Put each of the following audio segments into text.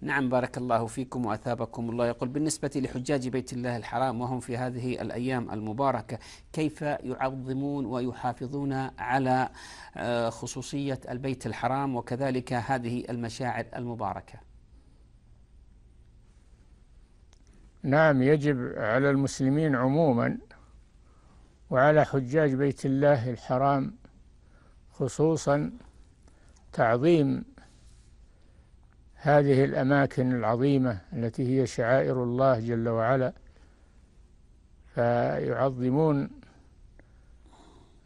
نعم بارك الله فيكم وأثابكم الله. يقول بالنسبة لحجاج بيت الله الحرام وهم في هذه الأيام المباركة كيف يعظمون ويحافظون على خصوصية البيت الحرام وكذلك هذه المشاعر المباركة؟ نعم يجب على المسلمين عموما وعلى حجاج بيت الله الحرام خصوصا تعظيم هذه الأماكن العظيمة التي هي شعائر الله جل وعلا، فيعظمون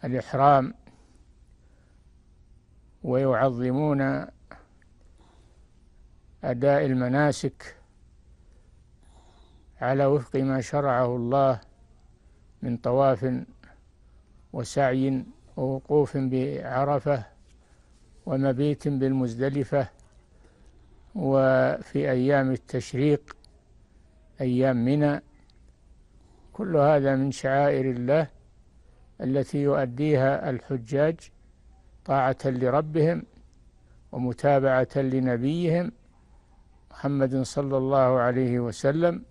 الإحرام ويعظمون أداء المناسك على وفق ما شرعه الله من طواف وسعي ووقوف بعرفة ومبيت بالمزدلفة وفي أيام التشريق أيام منى. كل هذا من شعائر الله التي يؤديها الحجاج طاعة لربهم ومتابعة لنبيهم محمد صلى الله عليه وسلم،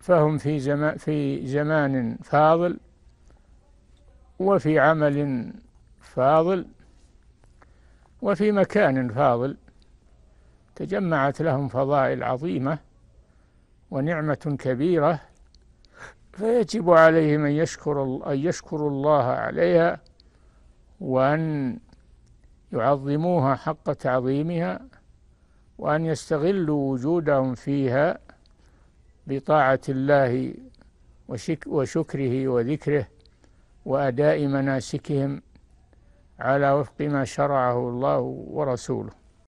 فهم في زمان فاضل وفي عمل فاضل وفي مكان فاضل، تجمعت لهم فضائل عظيمة ونعمة كبيرة، فيجب عليهم أن يشكروا الله عليها وأن يعظموها حق تعظيمها وأن يستغلوا وجودهم فيها بطاعة الله وشكره وذكره وأداء مناسكهم على وفق ما شرعه الله ورسوله.